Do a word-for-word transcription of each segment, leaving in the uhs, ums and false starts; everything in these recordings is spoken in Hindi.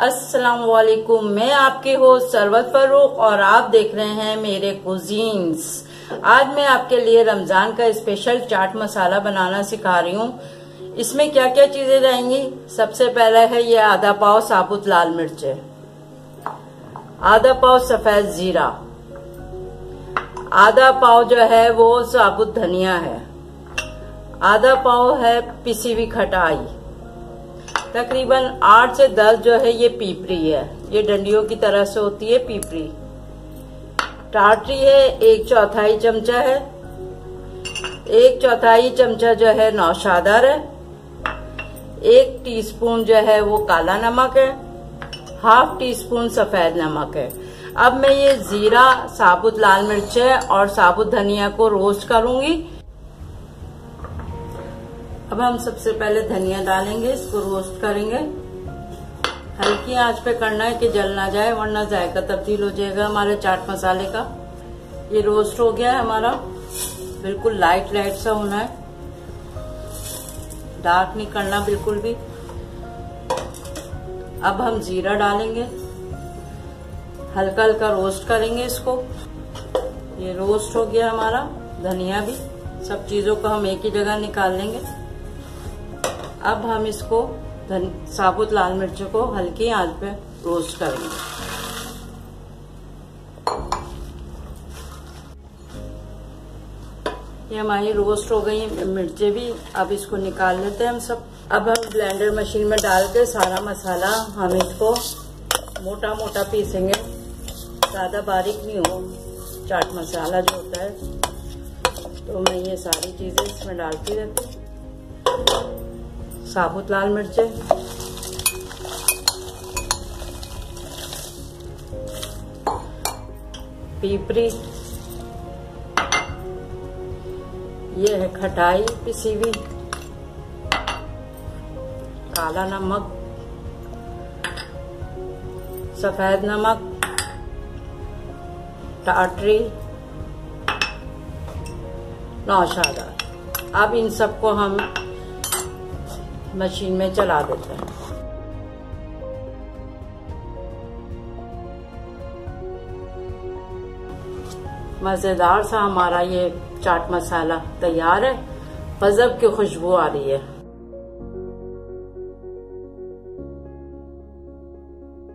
अस्सलामुअलैकुम, मैं आपके होस्ट सरवत फर्रुख और आप देख रहे हैं मेरे कुजीन्स। आज मैं आपके लिए रमजान का स्पेशल चाट मसाला बनाना सिखा रही हूँ। इसमें क्या क्या चीजें रहेंगी, सबसे पहला है ये आधा पाव साबुत लाल मिर्चे, आधा पाव सफेद जीरा, आधा पाव जो है वो साबुत धनिया है, आधा पाव है पिसी हुई खटाई, तकरीबन आठ से दस जो है ये पीपरी है, ये डंडियों की तरह से होती है पीपरी, टाटरी है एक चौथाई चमचा है, एक चौथाई चमचा जो है नौशादार है, एक टीस्पून जो है वो काला नमक है, हाफ टी स्पून सफेद नमक है। अब मैं ये जीरा, साबुत लाल मिर्चे और साबुत धनिया को रोस्ट करूंगी। अब हम सबसे पहले धनिया डालेंगे, इसको रोस्ट करेंगे, हल्की आंच पे करना है कि जल ना जाए वरना जायका तब्दील हो जाएगा हमारे चाट मसाले का। ये रोस्ट हो गया है हमारा, बिल्कुल लाइट लाइट सा होना है, डार्क नहीं करना बिल्कुल भी। अब हम जीरा डालेंगे, हल्का हल्का रोस्ट करेंगे इसको। ये रोस्ट हो गया हमारा, धनिया भी, सब चीजों को हम एक ही जगह निकाल लेंगे। अब हम इसको धन, साबुत लाल मिर्चों को हल्की आंच पे रोस्ट करेंगे। ये हमारी रोस्ट हो गई मिर्चे भी, अब इसको निकाल लेते हैं हम सब। अब हम ब्लेंडर मशीन में डाल के सारा मसाला हम इसको मोटा मोटा पीसेंगे, ज़्यादा बारीक नहीं हो चाट मसाला जो होता है। तो मैं ये सारी चीज़ें इसमें डालती रहती हूँ, साबुत लाल मिर्चे, पीपरी, ये है खटाई पिसी हुई, काला नमक, सफेद नमक, टाटरी, नौशादा। अब इन सबको हम मशीन में चला देते हैं। मजेदार सा हमारा ये चाट मसाला तैयार है, गजब की खुशबू आ रही है।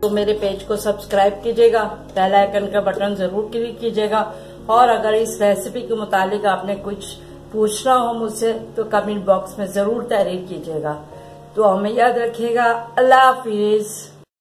तो मेरे पेज को सब्सक्राइब कीजिएगा, बेल आइकन का बटन जरूर क्लिक कीजिएगा, और अगर इस रेसिपी के मुताबिक आपने कुछ पूछना हो मुझसे तो कमेंट बॉक्स में जरूर तहरीर कीजिएगा। तो हमें याद रखिएगा। अल्लाह हाफिज।